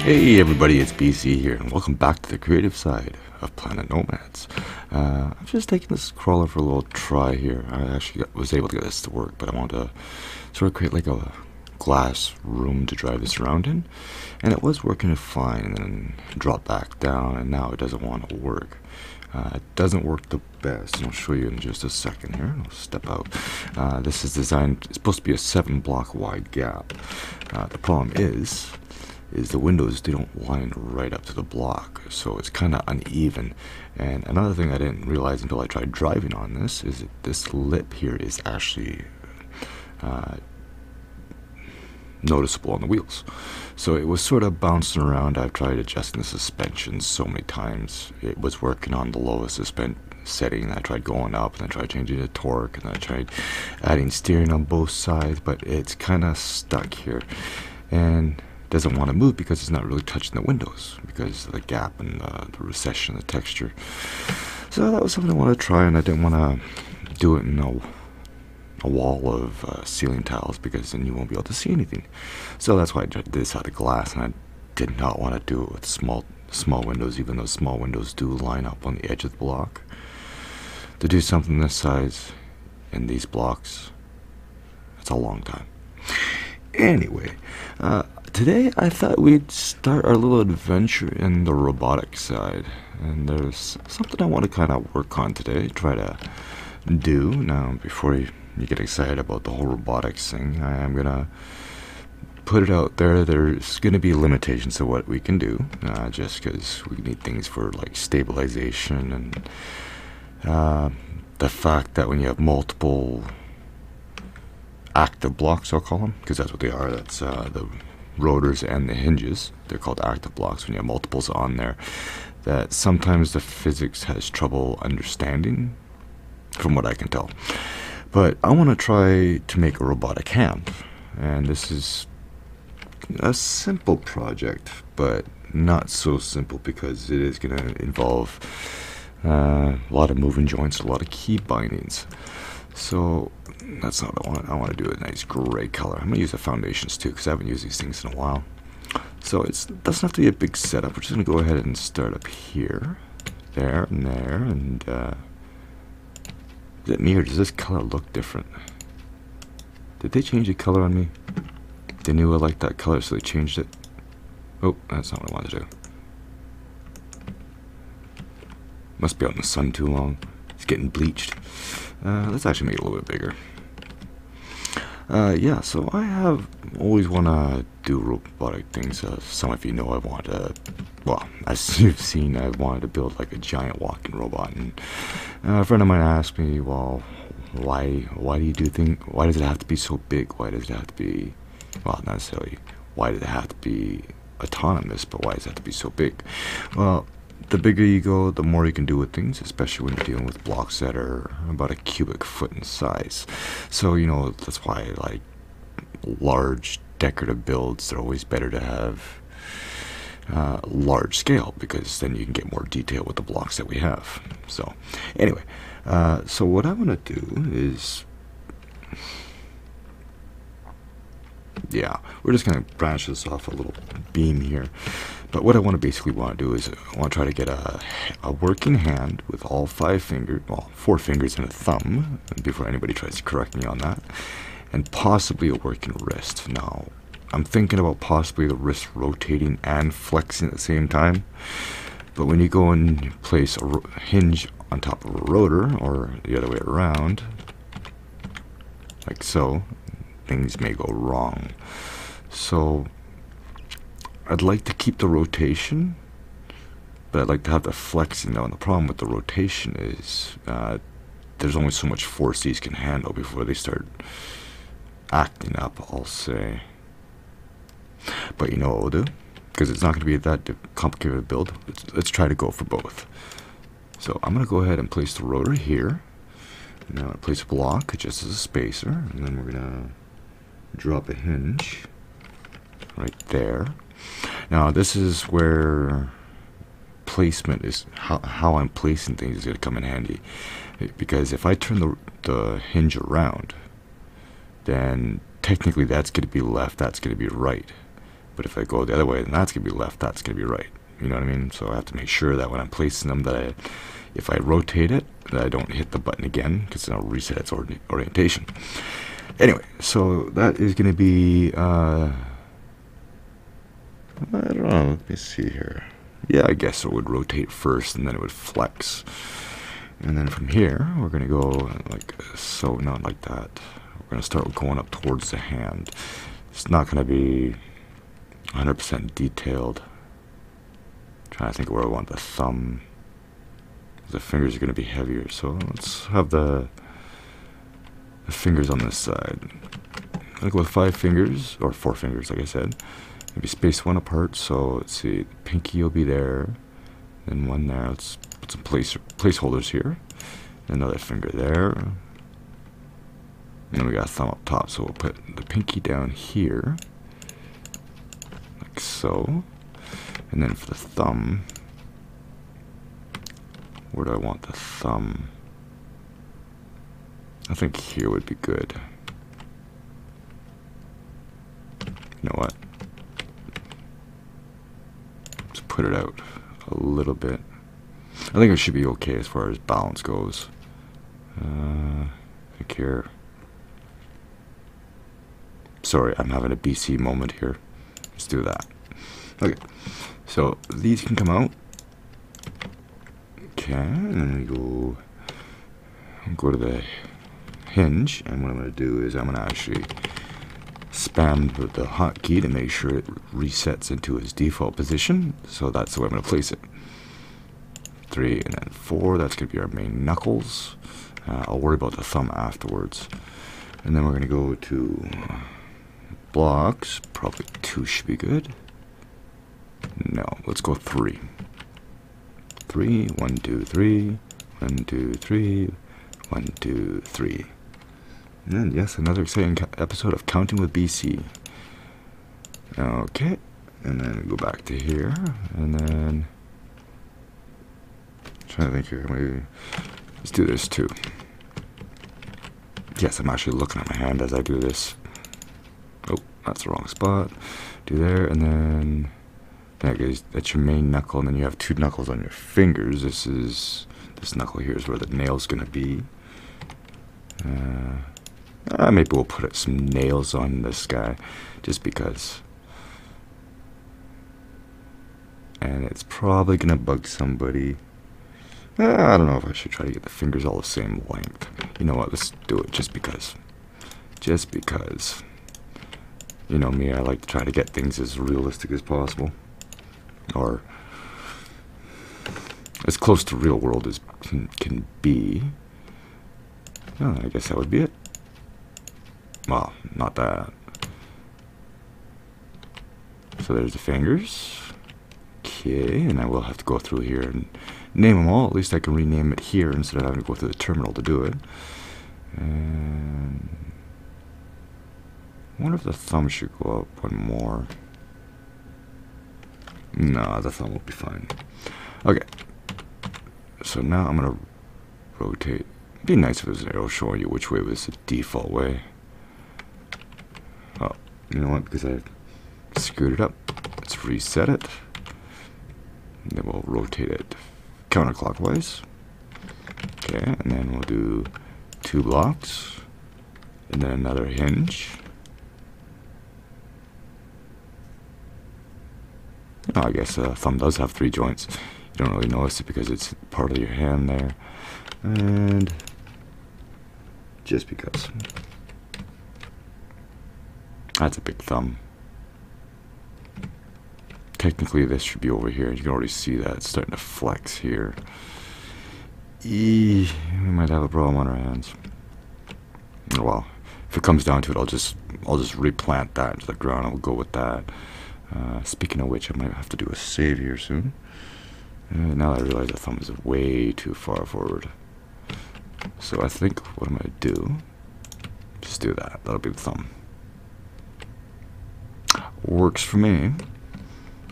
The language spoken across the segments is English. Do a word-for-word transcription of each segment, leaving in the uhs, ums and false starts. Hey everybody, it's B C here, and welcome back to the creative side of Planet Nomads. Uh, I'm just taking this crawler for a little try here. I actually got, was able to get this to work, but I want to sort of create like a glass room to drive this around in. And it was working fine, and then dropped back down, and now it doesn't want to work. Uh, it doesn't work the best, and I'll show you in just a second here. I'll step out. Uh, this is designed, it's supposed to be a seven block wide gap. Uh, the problem is... is the windows, they don't line right up to the block, so it's kind of uneven. And another thing I didn't realize until I tried driving on this is that this lip here is actually uh, noticeable on the wheels, so it was sort of bouncing around. I've tried adjusting the suspension so many times. It was working on the lowest suspend setting. I tried going up, and I tried changing the torque, and I tried adding steering on both sides, but it's kind of stuck here and doesn't want to move because it's not really touching the windows because of the gap and uh, the recession, the texture. So that was something I wanted to try, and I didn't want to do it in a, a wall of uh, ceiling tiles because then you won't be able to see anything. So that's why I did this out of glass, and I did not want to do it with small small windows, even though small windows do line up on the edge of the block. To do something this size in these blocks, that's a long time. Anyway, uh, today I thought we'd start our little adventure in the robotic side, and there's something I want to kind of work on today, try to do. Now, before you, you get excited about the whole robotics thing, I am going to put it out there, there's going to be limitations to what we can do, uh, just because we need things for like stabilization, and uh, the fact that when you have multiple active blocks, I'll call them, because that's what they are, that's uh, the rotors and the hinges, they're called active blocks when you have multiples on there, that sometimes the physics has trouble understanding from what I can tell. But I want to try to make a robotic hand, and this is a simple project, but not so simple because it is going to involve uh, a lot of moving joints, a lot of key bindings. So that's not what I want. I want to do a nice gray color. I'm going to use the foundations too because I haven't used these things in a while. So it doesn't have to be a big setup. We're just going to go ahead and start up here, there, and there. And uh, is it me, or does this color look different? Did they change the color on me? They knew I liked that color, so they changed it. Oh, that's not what I wanted to do. Must be out in the sun too long. It's getting bleached. Uh, let's actually make it a little bit bigger. Uh, yeah, so I have always want to do robotic things. Uh, some of you know I want to, well, as you've seen, I wanted to build like a giant walking robot. And uh, a friend of mine asked me, well, why, why do you do things? Why does it have to be so big? Why does it have to be, well, not necessarily, why does it have to be autonomous? But why does it have to be so big? Well, the bigger you go, the more you can do with things, especially when you're dealing with blocks that are about a cubic foot in size. So, you know, that's why, like, large decorative builds, they're always better to have uh, large scale, because then you can get more detail with the blocks that we have. So, anyway, uh, so what I want to do is... yeah, we're just going to branch this off a little beam here. But what I want to basically want to do is I want to try to get a, a working hand with all five fingers, well, four fingers and a thumb, before anybody tries to correct me on that, and possibly a working wrist. Now, I'm thinking about possibly the wrist rotating and flexing at the same time, but when you go and place a hinge on top of a rotor, or the other way around, like so, things may go wrong. So I'd like to keep the rotation, but I'd like to have the flexing though. And the problem with the rotation is uh, there's only so much force these can handle before they start acting up, I'll say. But you know what we'll do? Because it's not going to be that complicated to build. Let's, let's try to go for both. So I'm going to go ahead and place the rotor here. Now I'm going to place a block just as a spacer, and then we're going to drop a hinge right there. Now this is where placement is, how, how I'm placing things is going to come in handy, because if I turn the, the hinge around, then technically that's going to be left, that's going to be right, but if I go the other way, then that's going to be left, that's going to be right. You know what I mean? So I have to make sure that when I'm placing them, that I, if I rotate it, that I don't hit the button again, because then I'll reset its orientation. Anyway, so that is going to be, uh, I don't know, let me see here. Yeah, I guess it would rotate first, and then it would flex. And then from here, we're going to go like so, not like that. We're going to start going up towards the hand. It's not going to be one hundred percent detailed. I'm trying to think of where I want the thumb. The fingers are going to be heavier, so let's have the, the fingers on this side. I'll go with five fingers, or four fingers, like I said. Maybe space one apart, so let's see, the pinky will be there, then one there. Let's put some place, placeholders here, another finger there, and then we got a thumb up top, so we'll put the pinky down here, like so, and then for the thumb, where do I want the thumb? I think here would be good. You know what? Put it out a little bit. I think it should be okay as far as balance goes. Uh, I think here. Sorry, I'm having a B C moment here. Let's do that. Okay, so these can come out. Okay, and then we go, go to the hinge, and what I'm going to do is I'm going to actually spam with the hotkey to make sure it resets into its default position. So that's the way I'm going to place it. Three and then four, that's going to be our main knuckles. Uh, I'll worry about the thumb afterwards. And then we're going to go to blocks. Probably two should be good. No, let's go three. Three, one, two, three, one, two, three, one, two, three. And yes, another exciting episode of Counting with B C. Okay, and then we go back to here, and then I'm trying to think here. Maybe let's do this too. Yes, I'm actually looking at my hand as I do this. Oh, that's the wrong spot. Do there, and then that goes. That's your main knuckle, and then you have two knuckles on your fingers. This is this knuckle here is where the nail's gonna be. Uh, Uh, maybe we'll put some nails on this guy, just because. And it's probably gonna bug somebody. Uh, I don't know if I should try to get the fingers all the same length. You know what, let's do it just because. Just because. You know me, I like to try to get things as realistic as possible. Or as close to real world as can, can be. Oh, I guess that would be it. Well, not that. So there's the fingers. Okay, and I will have to go through here and name them all. At least I can rename it here instead of having to go through the terminal to do it. And I wonder if the thumb should go up one more. No, the thumb will be fine. Okay. So now I'm going to rotate. It'd be nice if it was an arrow showing you which way was the default way. You know what, because I screwed it up. Let's reset it. And then we'll rotate it counterclockwise. Okay, and then we'll do two blocks. And then another hinge. Oh, I guess the thumb does have three joints. You don't really notice it because it's part of your hand there. And just because. That's a big thumb. Technically this should be over here. You can already see that it's starting to flex here. Eee, we might have a problem on our hands. Well, if it comes down to it, I'll just I'll just replant that into the ground. I'll go with that. Uh, speaking of which, I might have to do a save here soon. Uh, now that I realize the thumb is way too far forward. So I think what I'm gonna do, just do that. That'll be the thumb. Works for me.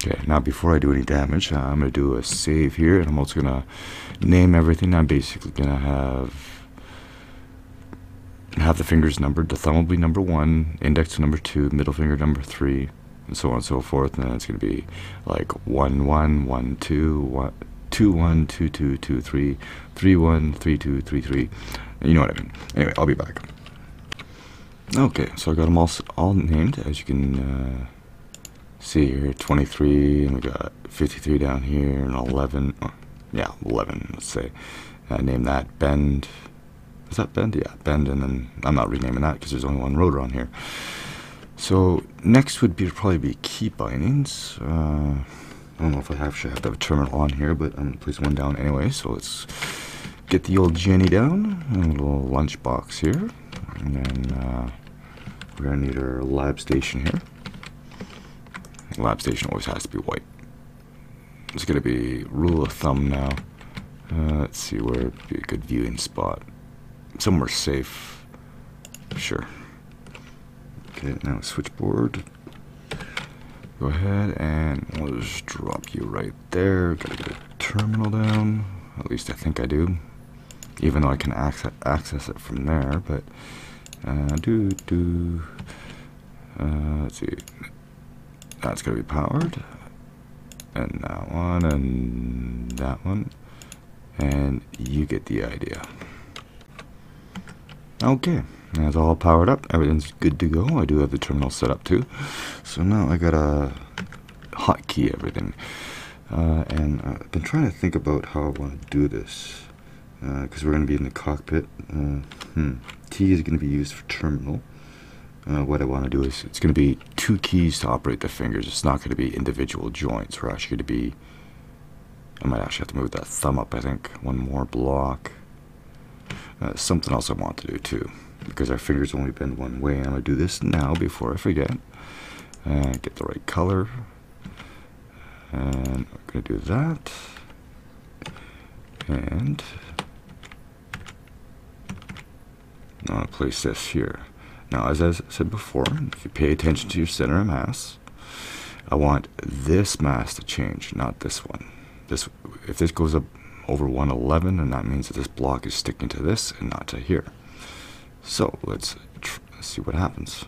Okay, now before I do any damage, uh, I'm going to do a save here, and I'm also going to name everything. I'm basically going to have have the fingers numbered. The thumb will be number one, index number two, middle finger number three, and so on and so forth, and then it's going to be like one one, one two, two one, two two, two three, three one, three two, three three. You know what I mean. Anyway, I'll be back. Okay, so I got them all, all named, as you can uh, see here, twenty-three, and we got fifty-three down here, and eleven, oh, yeah, eleven, let's say. I named that Bend. Is that Bend? Yeah, Bend, and then I'm not renaming that because there's only one road on here. So next would be probably be key bindings. Uh, I don't know if I have, should have to have a terminal on here, but I'm going to place one down anyway, so let's get the old Jenny down, a little lunch box here, and then uh, we're going to need our lab station here. The lab station always has to be white. It's going to be rule of thumb now. Uh, let's see where would be a good viewing spot. Somewhere safe, sure. Okay, now switchboard. Go ahead and we'll just drop you right there. Gotta get a terminal down. At least I think I do. Even though I can access access it from there, but uh, do do. Uh, let's see. That's gonna be powered, and that one, and that one, and you get the idea. Okay, that's all powered up. Everything's good to go. I do have the terminal set up too. So now I gotta hotkey everything. Uh, and I've been trying to think about how I want to do this. Because uh, we're going to be in the cockpit. Uh, hmm. T is going to be used for terminal. Uh, what I want to do is it's going to be two keys to operate the fingers. It's not going to be individual joints. We're actually going to be... I might actually have to move that thumb up, I think. One more block. Uh, something else I want to do too, because our fingers only bend one way, and I'm going to do this now before I forget. Uh, get the right color, and we're going to do that, and I want to place this here. Now, as I said before, if you pay attention to your center of mass, I want this mass to change, not this one. This, if this goes up over one eleven, and that means that this block is sticking to this and not to here. So let's tr see what happens.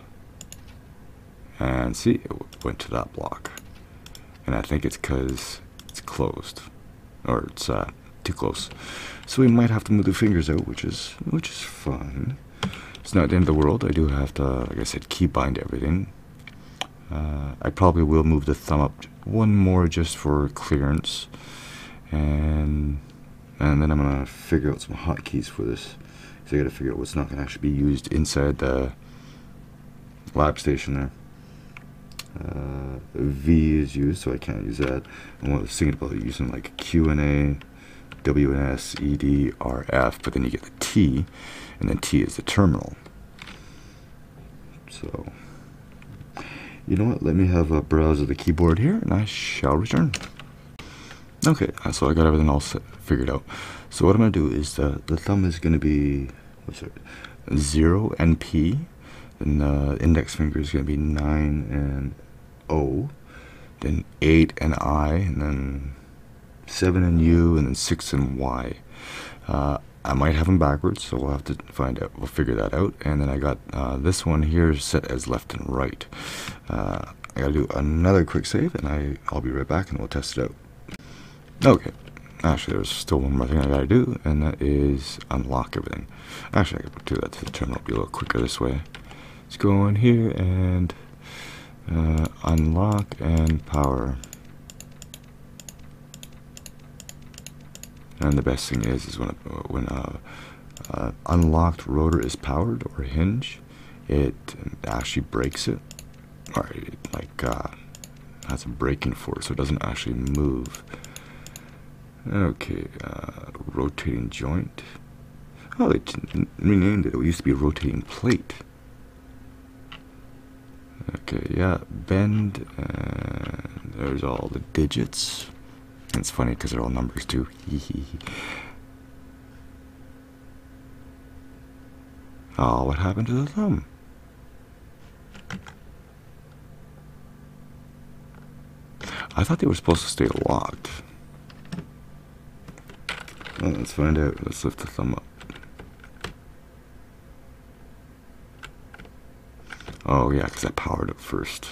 And see, it w went to that block. And I think it's because it's closed, or it's uh, too close. So we might have to move the fingers out, which is which is fun. It's not the end of the world. I do have to, like I said, key bind everything. Uh, I probably will move the thumb up one more just for clearance, and. And then I'm going to figure out some hotkeys for this. So I got to figure out what's not going to actually be used inside the lab station there. Uh, V is used, so I can't use that. And what I was thinking about using like Q and A, W and S, E D, R, F, but then you get the T, and then T is the terminal. So, you know what? Let me have a browse of the keyboard here, and I shall return. Okay, so I got everything all set, figured out. So what I'm going to do is the, the thumb is going to be what's it, zero and P, then the index finger is going to be nine and O, then eight and I, and then seven and U, and then six and Y. Uh, I might have them backwards, so we'll have to find out, we'll figure that out. And then I got uh, this one here set as left and right. Uh, I got to do another quick save, and I, I'll be right back and we'll test it out. Okay, actually there's still one more thing I gotta do, and that is unlock everything. Actually I could do that to the terminal, it'll be a little quicker this way. Let's go in here and uh, unlock and power. And the best thing is, is when, when a uh, unlocked rotor is powered or hinge, it actually breaks it, or it like uh, has a braking force, so it doesn't actually move. Okay, uh, rotating joint. Oh, they renamed it. It used to be a rotating plate. Okay, yeah, bend, and there's all the digits. It's funny because they're all numbers too. Oh, what happened to the thumb? I thought they were supposed to stay locked. Well, let's find out. Let's lift the thumb up. Oh yeah, because I powered it first.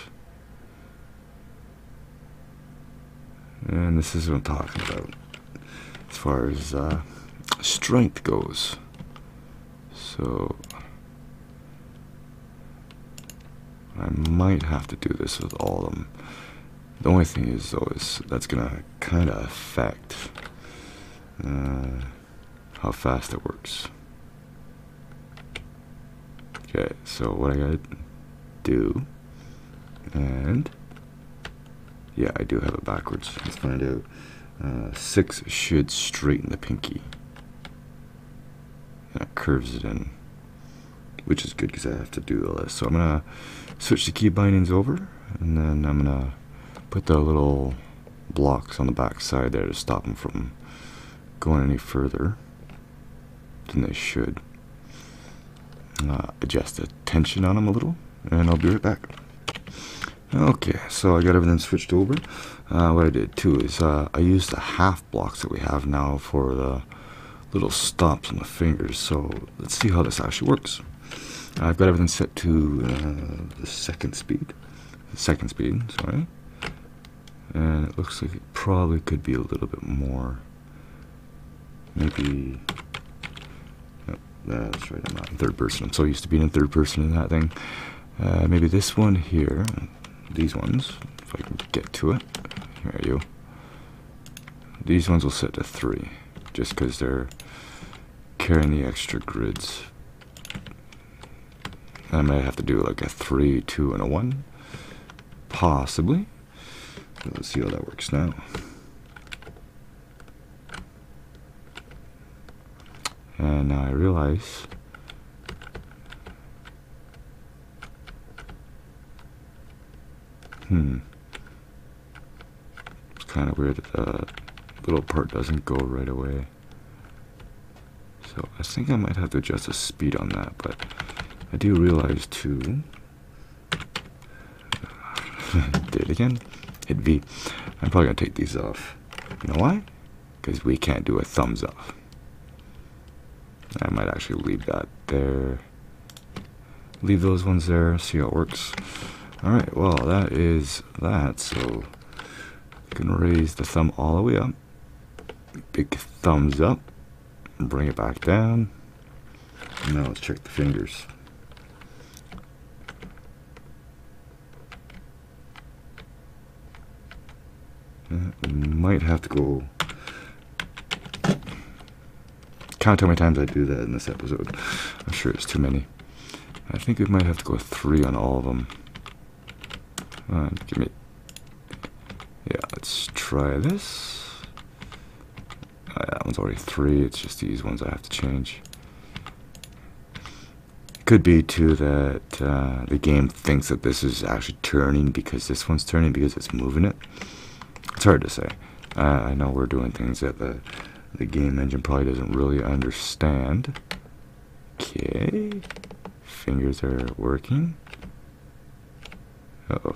And this is what I'm talking about as far as uh, strength goes. So I might have to do this with all of them. The only thing is though is that's gonna kinda affect uh, how fast it works. Okay, so what I gotta do, and yeah, I do have it backwards. Let's find out. Uh, six should straighten the pinky. And it curves it in, which is good because I have to do all this. So I'm gonna switch the key bindings over, and then I'm gonna put the little blocks on the back side there to stop them from going any further than they should. Uh, adjust the tension on them a little, and I'll be right back. Okay, so I got everything switched over. Uh, what I did too is uh, I used the half blocks that we have now for the little stops on the fingers. So let's see how this actually works. I've got everything set to uh, the second speed. Second speed, sorry. And it looks like it probably could be a little bit more. Maybe. Nope, that's right, I'm not in third person. I'm so used to being in third person in that thing. Uh, maybe this one here. These ones, if I can get to it. Here are you. These ones will set to three, just because they're carrying the extra grids. I might have to do like a three, two, and a one, possibly. Let's see how that works now. And now I realize hmm it's kind of weird that the little part doesn't go right away, so I think I might have to adjust the speed on that. But I do realize too did it again. Hit V. I'm probably gonna take these off. You know why? Because we can't do a thumbs up. I might actually leave that there. Leave those ones there. See how it works. All right. Well, that is that. So you can raise the thumb all the way up. Big thumbs up. Bring it back down. And now let's check the fingers. We might have to go count how many times I do that in this episode. I'm sure it's too many. I think we might have to go three on all of them. Uh, give me. Yeah, let's try this. Uh, that one's already three. It's just these ones I have to change. Could be too that uh, the game thinks that this is actually turning because this one's turning because it's moving it. It's hard to say. Uh, I know we're doing things that the, the game engine probably doesn't really understand. Okay. Fingers are working. Uh-oh.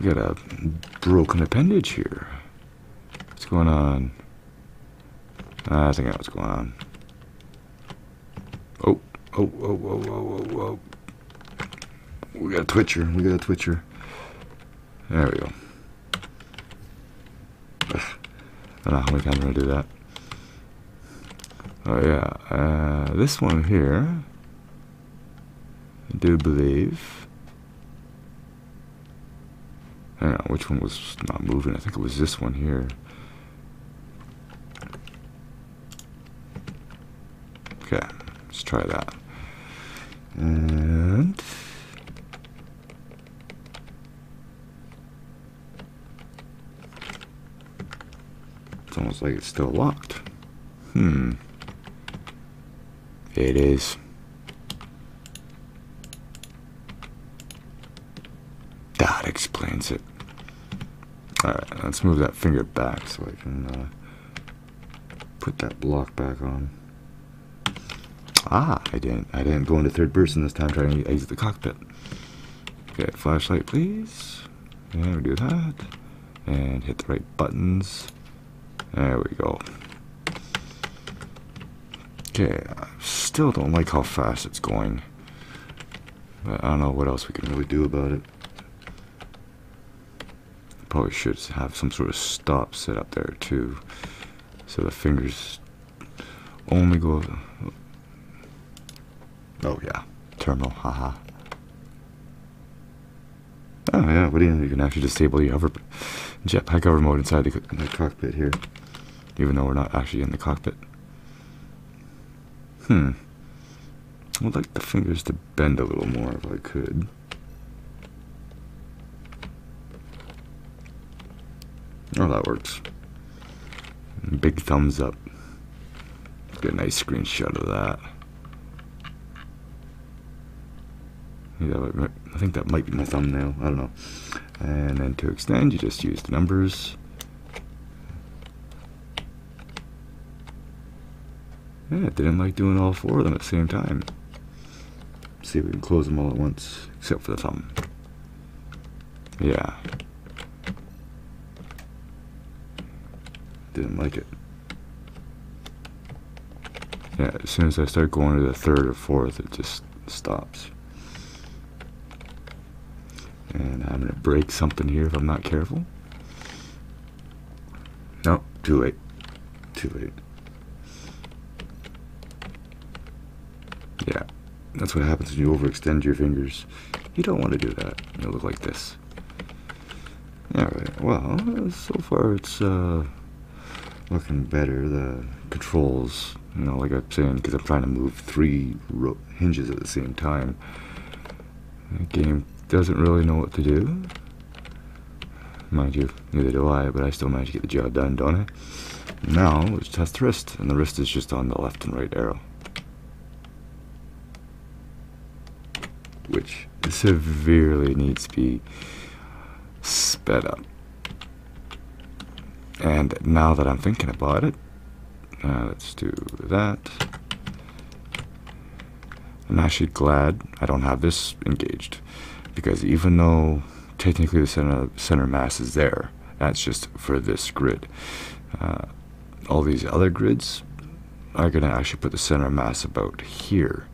We got a broken appendage here. What's going on? Uh, I think I know what's going on. Oh, oh, oh, oh, oh, oh, oh. We got a twitcher. We got a twitcher. There we go. Ugh. I don't know how many times I'm going to do that. Oh yeah, uh, this one here, I do believe, I don't know which one was not moving, I think it was this one here. Okay, let's try that. And it's almost like it's still locked. Hmm. It is. That explains it. Alright, let's move that finger back so I can uh, put that block back on. Ah, I didn't. I didn't go into third person this time trying to exit the cockpit. Okay, flashlight please. And we do that. And hit the right buttons. There we go. Okay, I still don't like how fast it's going. But I don't know what else we can really do about it. probably should have some sort of stop set up there too, so the fingers only go. Oh yeah, terminal, haha. Oh yeah, what do you know? You can actually disable your hover jetpack hover mode inside the, the cockpit here, even though we're not actually in the cockpit. Hmm. I would like the fingers to bend a little more if I could. Oh, that works. Big thumbs up. Let's get a nice screenshot of that. Yeah, I think that might be my thumbnail. I don't know. And then to extend, you just use the numbers. Yeah, it didn't like doing all four of them at the same time. Let's see if we can close them all at once, except for the thumb. Yeah. Didn't like it. Yeah, as soon as I start going to the third or fourth, it just stops. And I'm gonna break something here if I'm not careful. No, too late. Too late. Yeah, that's what happens when you overextend your fingers. You don't want to do that. You'll look like this. Alright, well, so far it's uh, looking better. The controls, you know, like I'm saying, because I'm trying to move three ro hinges at the same time. The game doesn't really know what to do. Mind you, neither do I, but I still managed to get the job done, don't I? Now, let's test the wrist, and the wrist is just on the left and right arrow, which severely needs to be sped up. And now that I'm thinking about it, uh, let's do that. I'm actually glad I don't have this engaged, because even though technically the center, center mass is there, that's just for this grid. Uh, all these other grids are going to actually put the center mass about here.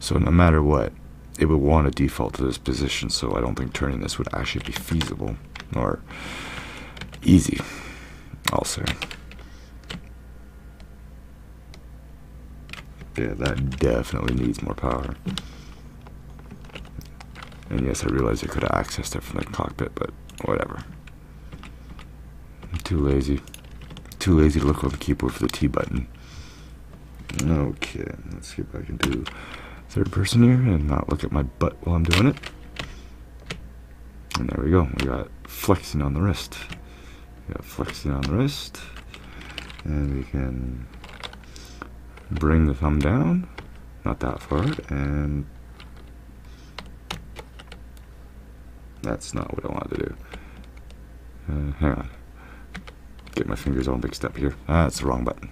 So no matter what, it would want to default to this position, so I don't think turning this would actually be feasible or easy. Also, yeah, that definitely needs more power. And yes, I realize I could have accessed it from the cockpit, but whatever. I'm too lazy. Too lazy to look on the keyboard for the T button. Okay, let's see if I can do third person here and not look at my butt while I'm doing it. And there we go. We got flexing on the wrist. We got flexing on the wrist. And we can bring the thumb down, not that far, and that's not what I wanted to do. Uh, hang on. Get my fingers all mixed up here. Ah, that's the wrong button.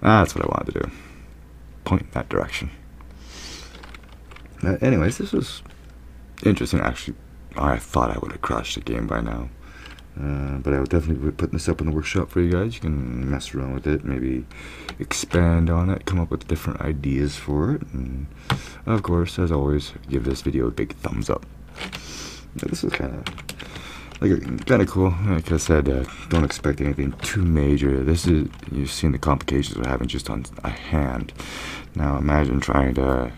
That's what I wanted to do. Point in that direction. Uh, anyways, this was interesting. Actually, I thought I would have crushed the game by now. Uh, but I would definitely be putting this up in the workshop for you guys. You can mess around with it, maybe expand on it, come up with different ideas for it. And of course, as always, give this video a big thumbs up. Now, this is kind of... Like, kind of cool. Like I said, uh, don't expect anything too major. This is, you've seen the complications of having just on a hand. Now imagine trying to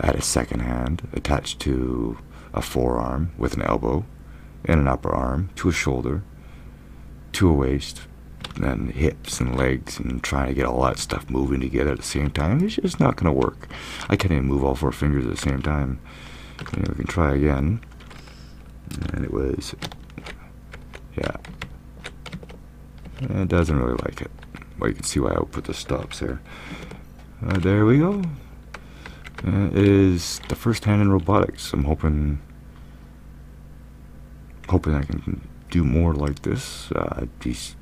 add a second hand attached to a forearm with an elbow and an upper arm to a shoulder to a waist and hips and legs, and trying to get all that stuff moving together at the same time. It's just not going to work. I can't even move all four fingers at the same time. You know, we can try again. And it was, yeah, it doesn't really like it. Well, you can see why I would put the stops there. Uh, there we go. Uh, it is the first hand in robotics. I'm hoping, hoping I can do more like this. Uh, these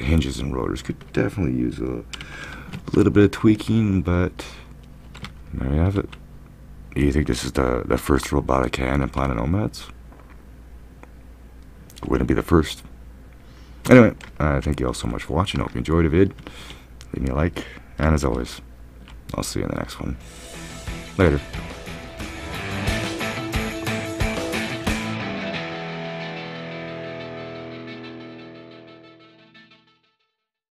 hinges and rotors could definitely use a little bit of tweaking, but there you have it. Do you think this is the, the first robotic hand in Planet Nomads? Wouldn't be the first. Anyway, uh, thank you all so much for watching. Hope you enjoyed the vid. Leave me a like, and as always, I'll see you in the next one. Later.